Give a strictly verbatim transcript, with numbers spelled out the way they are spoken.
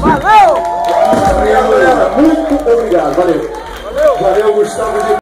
Valeu! Valeu! Muito obrigado, valeu! Valeu, Gustavo de